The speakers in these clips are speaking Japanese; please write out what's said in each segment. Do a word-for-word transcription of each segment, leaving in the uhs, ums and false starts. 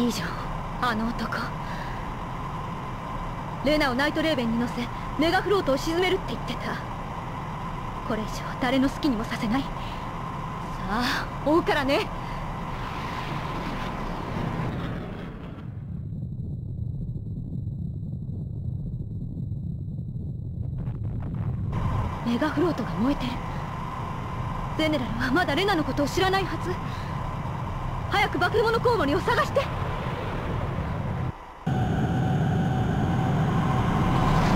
いいじゃん、あの男。レナをナイトレーベンに乗せメガフロートを沈めるって言ってた。これ以上誰の好きにもさせない。さあ追うからね。メガフロートが燃えてる。ゼネラルはまだレナのことを知らないはず。早く化け物コウモリを探して。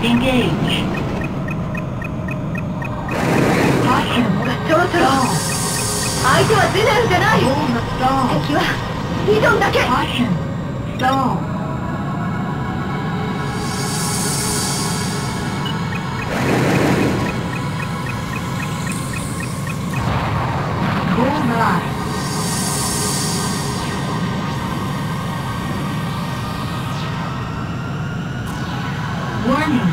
Engage. Caution. Stop. Enemy is Zeneral, not. Stop. The enemy is Legion. Caution. Stop. Cool night. Warning.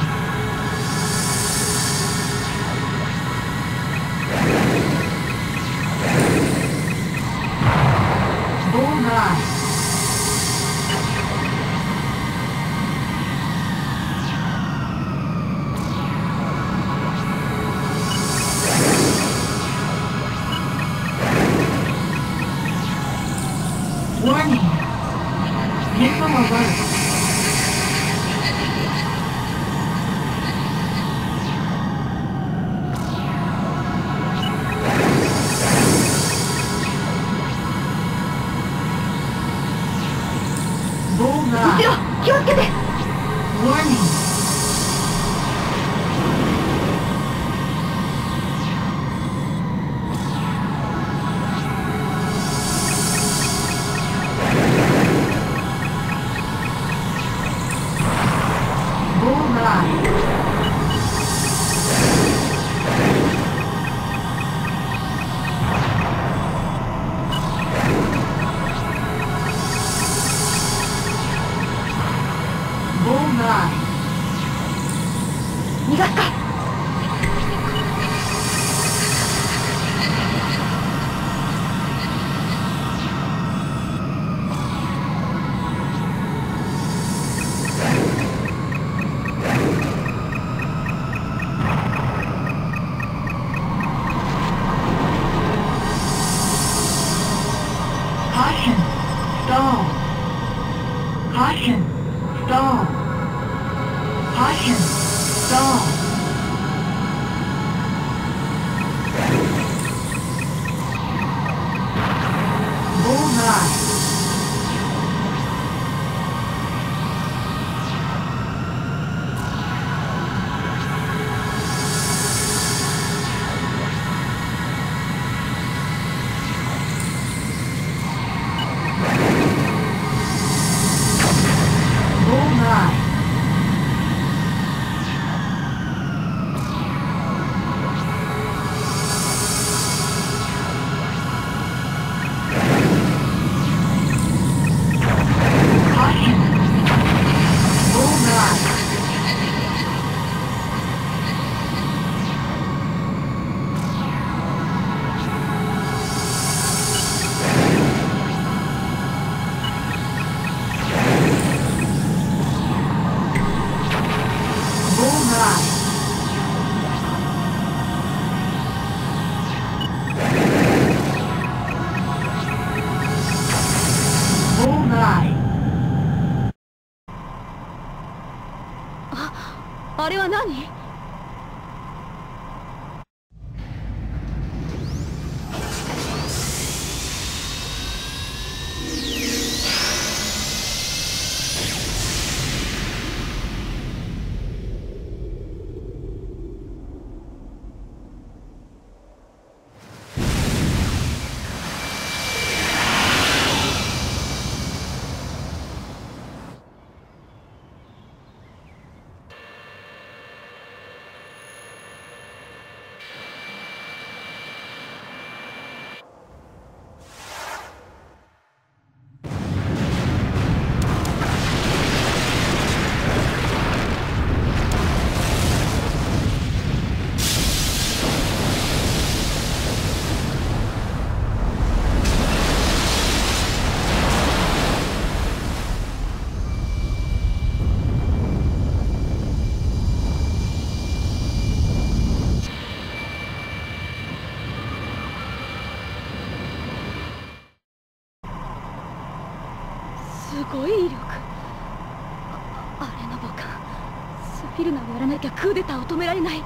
フィルナをやらなきゃクーデターを止められない。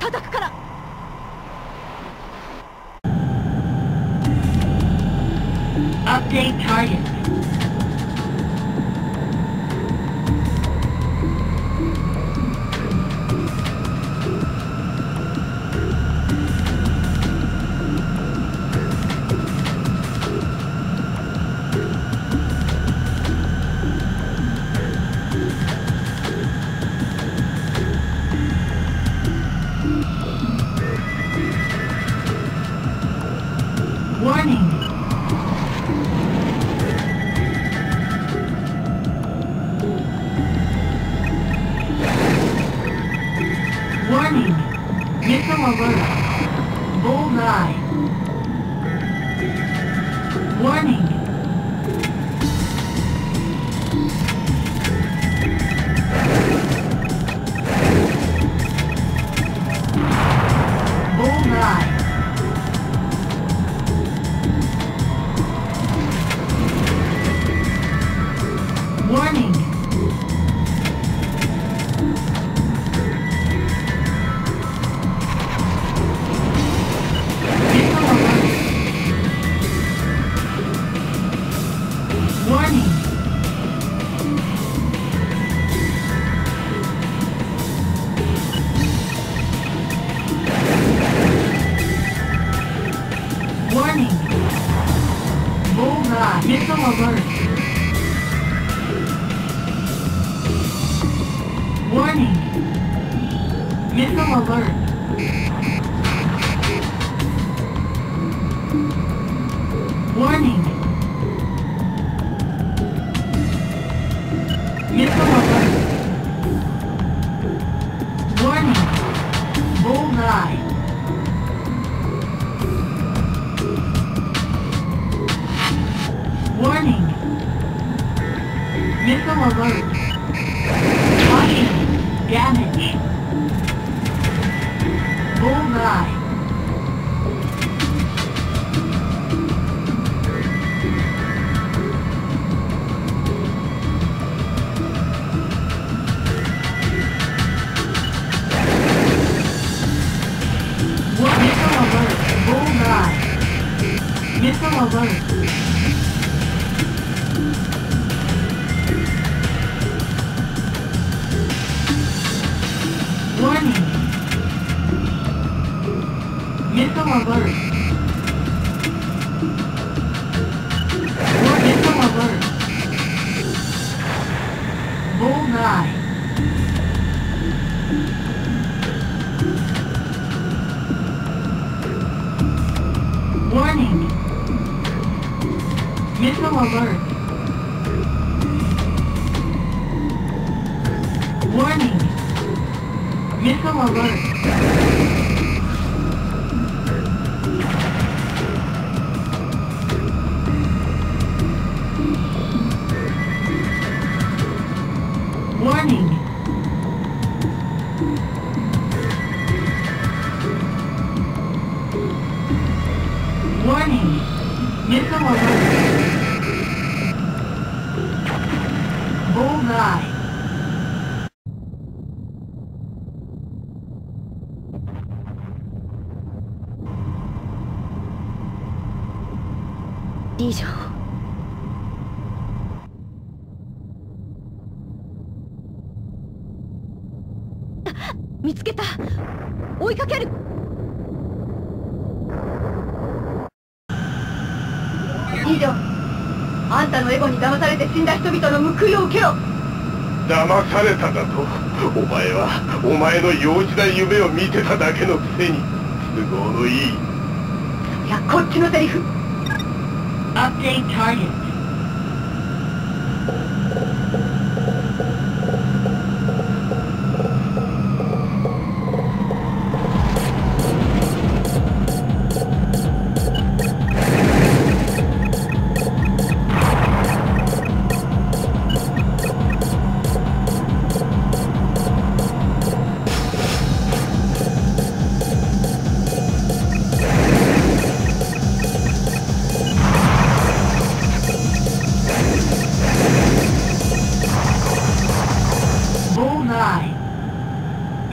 叩くから。Update target. Update target. Bullseye.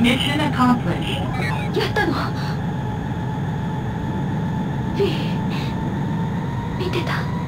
Mission accomplished. やったの？見てた。